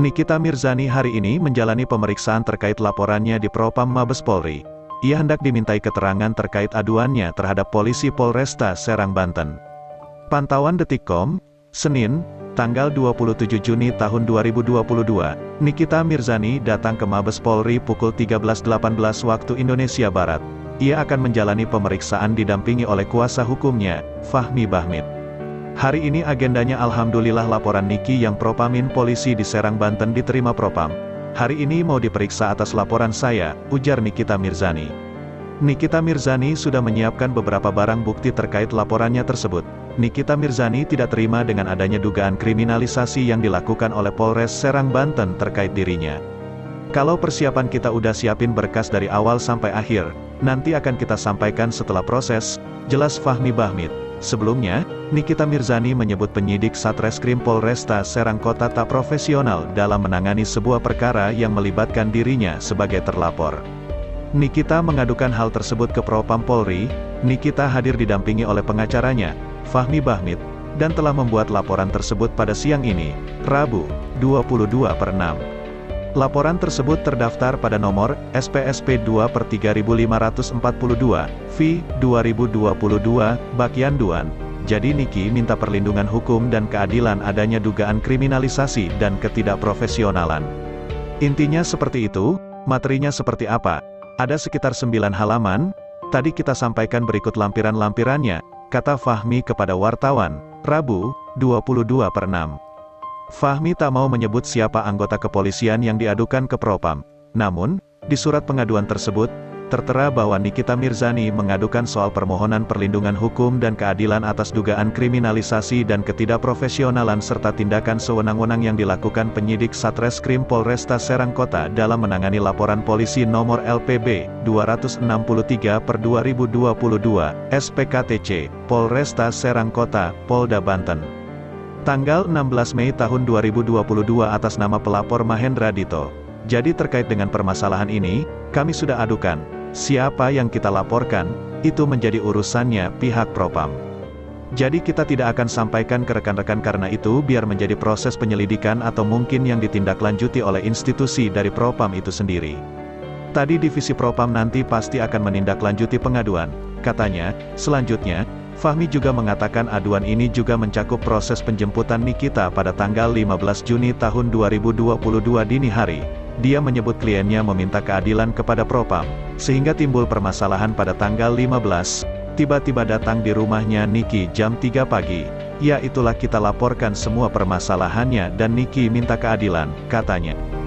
Nikita Mirzani hari ini menjalani pemeriksaan terkait laporannya di Propam Mabes Polri. Ia hendak dimintai keterangan terkait aduannya terhadap polisi Polresta Serang Banten. Pantauan Detikcom, Senin, tanggal 27 Juni tahun 2022, Nikita Mirzani datang ke Mabes Polri pukul 13.18 waktu Indonesia Barat. Ia akan menjalani pemeriksaan didampingi oleh kuasa hukumnya, Fahmi Bachmid. Hari ini agendanya alhamdulillah laporan Niki yang Propamin polisi di Serang Banten diterima Propam. Hari ini mau diperiksa atas laporan saya, ujar Nikita Mirzani. Nikita Mirzani sudah menyiapkan beberapa barang bukti terkait laporannya tersebut. Nikita Mirzani tidak terima dengan adanya dugaan kriminalisasi yang dilakukan oleh Polres Serang Banten terkait dirinya. Kalau persiapan kita udah siapin berkas dari awal sampai akhir, nanti akan kita sampaikan setelah proses, jelas Fahmi Bachmid. Sebelumnya, Nikita Mirzani menyebut penyidik Satreskrim Polresta Serang Kota tak profesional dalam menangani sebuah perkara yang melibatkan dirinya sebagai terlapor. Nikita mengadukan hal tersebut ke Propam Polri. Nikita hadir didampingi oleh pengacaranya, Fahmi Bachmid, dan telah membuat laporan tersebut pada siang ini, Rabu, 22/6. Laporan tersebut terdaftar pada nomor SPSP 2/3542, V/2022, bagian Duan. Jadi Niki minta perlindungan hukum dan keadilan adanya dugaan kriminalisasi dan ketidakprofesionalan. Intinya seperti itu. Materinya seperti apa? Ada sekitar 9 halaman, tadi kita sampaikan berikut lampiran-lampirannya, kata Fahmi kepada wartawan, Rabu, 22/6. Fahmi tak mau menyebut siapa anggota kepolisian yang diadukan ke Propam. Namun, di surat pengaduan tersebut, tertera bahwa Nikita Mirzani mengadukan soal permohonan perlindungan hukum dan keadilan atas dugaan kriminalisasi dan ketidakprofesionalan serta tindakan sewenang-wenang yang dilakukan penyidik Satreskrim Polresta Serang Kota dalam menangani laporan polisi nomor LPB 263/2022, SPKTC, Polresta Serang Kota, Polda Banten. Tanggal 16 Mei tahun 2022 atas nama pelapor Mahendra Dito. Jadi terkait dengan permasalahan ini, kami sudah adukan. Siapa yang kita laporkan, itu menjadi urusannya pihak Propam. Jadi kita tidak akan sampaikan ke rekan-rekan karena itu biar menjadi proses penyelidikan atau mungkin yang ditindaklanjuti oleh institusi dari Propam itu sendiri. Tadi divisi Propam nanti pasti akan menindaklanjuti pengaduan, katanya. Selanjutnya, Fahmi juga mengatakan aduan ini juga mencakup proses penjemputan Nikita pada tanggal 15 Juni tahun 2022 dini hari. Dia menyebut kliennya meminta keadilan kepada Propam, sehingga timbul permasalahan pada tanggal 15, tiba-tiba datang di rumahnya Niki jam 3 pagi. Ya itulah kita laporkan semua permasalahannya dan Niki minta keadilan, katanya.